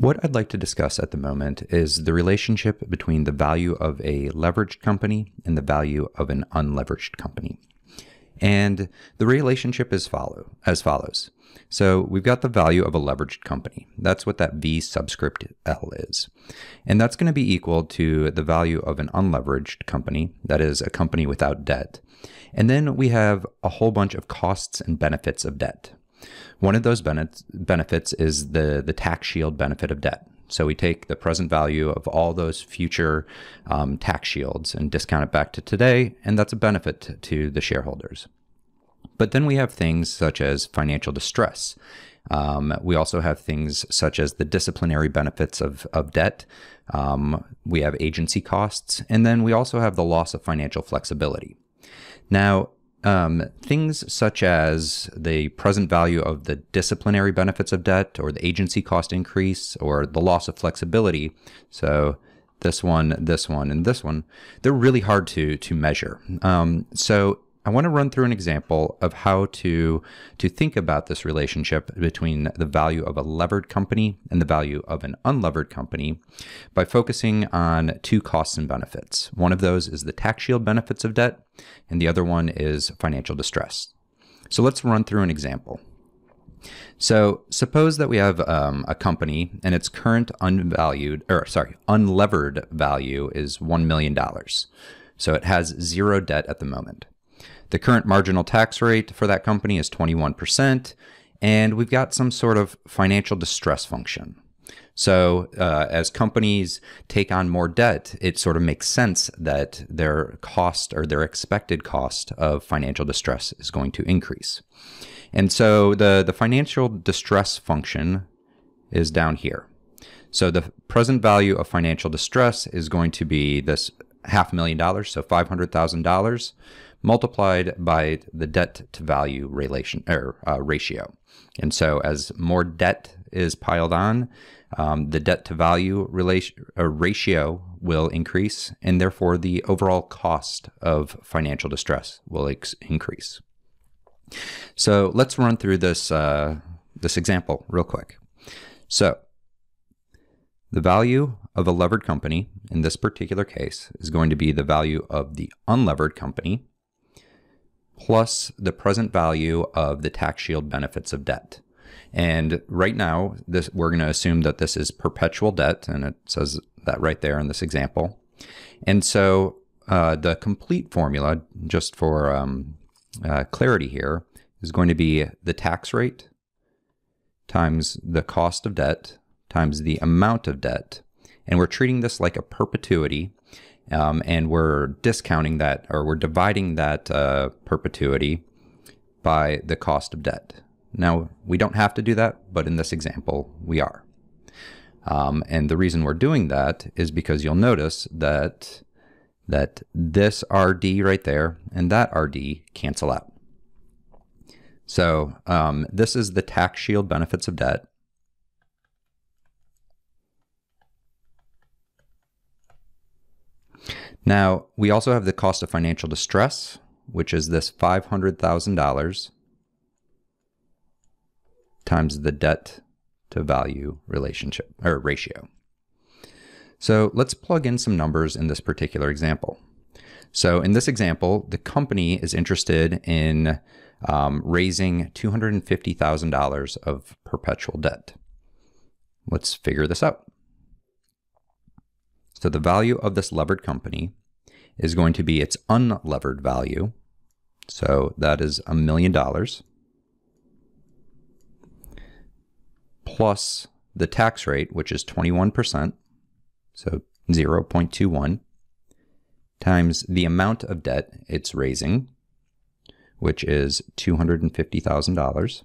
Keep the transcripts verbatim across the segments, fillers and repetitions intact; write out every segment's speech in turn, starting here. What I'd like to discuss at the moment is the relationship between the value of a leveraged company and the value of an unleveraged company. And the relationship is follow as follows. So we've got the value of a leveraged company. That's what that V subscript L is. And that's going to be equal to the value of an unleveraged company, that is a company without debt. And then we have a whole bunch of costs and benefits of debt. One of those benefits is the, the tax shield benefit of debt. So we take the present value of all those future um, tax shields and discount it back to today, and that's a benefit to the shareholders. But then we have things such as financial distress. Um, we also have things such as the disciplinary benefits of, of debt. Um, we have agency costs, and then we also have the loss of financial flexibility. Now, Um, things such as the present value of the disciplinary benefits of debt or the agency cost increase or the loss of flexibility. So this one, this one, and this one, they're really hard to, to measure. Um, so I want to run through an example of how to, to think about this relationship between the value of a levered company and the value of an unlevered company by focusing on two costs and benefits. One of those is the tax shield benefits of debt, and the other one is financial distress. So let's run through an example. So suppose that we have um, a company and its current unvalued, or sorry, unlevered value is one million dollars. So it has zero debt at the moment. The current marginal tax rate for that company is twenty-one percent, and we've got some sort of financial distress function. So uh, as companies take on more debt, it sort of makes sense that their cost or their expected cost of financial distress is going to increase. And so the, the financial distress function is down here. So the present value of financial distress is going to be this half million dollars, so five hundred thousand dollars. Multiplied by the debt to value relation or uh, ratio. And so as more debt is piled on, um, the debt to value relation uh, ratio will increase, and therefore the overall cost of financial distress will increase. So let's run through this uh, this example real quick. So the value of a levered company in this particular case is going to be the value of the unlevered company plus the present value of the tax shield benefits of debt. And right now, this we're going to assume that this is perpetual debt, and it says that right there in this example. And so uh, the complete formula, just for um, uh, clarity here, is going to be the tax rate times the cost of debt times the amount of debt. And we're treating this like a perpetuity. Um, and we're discounting that, or we're dividing that uh, perpetuity by the cost of debt. Now, we don't have to do that, but in this example, we are. Um, and the reason we're doing that is because you'll notice that, that this R D right there and that R D cancel out. So um, this is the tax shield benefits of debt . Now, we also have the cost of financial distress, which is this five hundred thousand dollars times the debt to value relationship or ratio. So let's plug in some numbers in this particular example. So in this example, the company is interested in um, raising two hundred fifty thousand dollars of perpetual debt. Let's figure this out. So the value of this levered company is going to be its unlevered value. So that is a million dollars plus the tax rate, which is twenty-one percent, so zero point two one, times the amount of debt it's raising, which is two hundred fifty thousand dollars,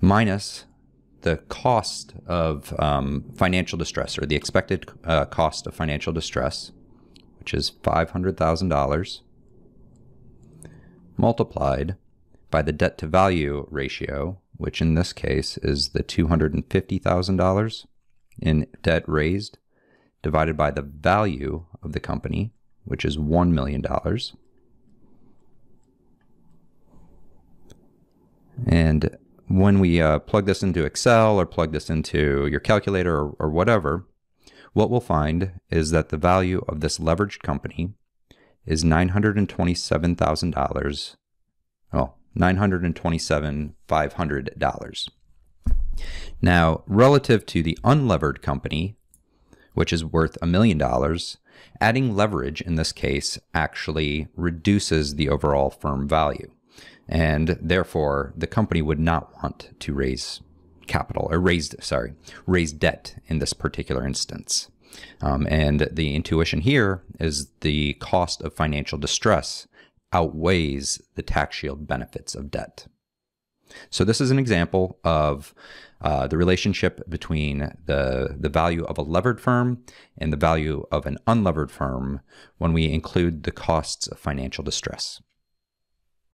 minus the cost of um, financial distress, or the expected uh, cost of financial distress, which is five hundred thousand dollars, multiplied by the debt to value ratio, which in this case is the two hundred fifty thousand dollars in debt raised, divided by the value of the company, which is one million dollars. And when we uh, plug this into Excel or plug this into your calculator or, or whatever, what we'll find is that the value of this leveraged company is nine hundred twenty-seven thousand dollars. Oh, nine hundred twenty-seven thousand five hundred dollars. Now, relative to the unlevered company, which is worth a million dollars, adding leverage in this case actually reduces the overall firm value. And therefore, the company would not want to raise capital or raise, sorry, raise debt in this particular instance. Um, and the intuition here is the cost of financial distress outweighs the tax shield benefits of debt. So this is an example of uh, the relationship between the, the value of a levered firm and the value of an unlevered firm when we include the costs of financial distress.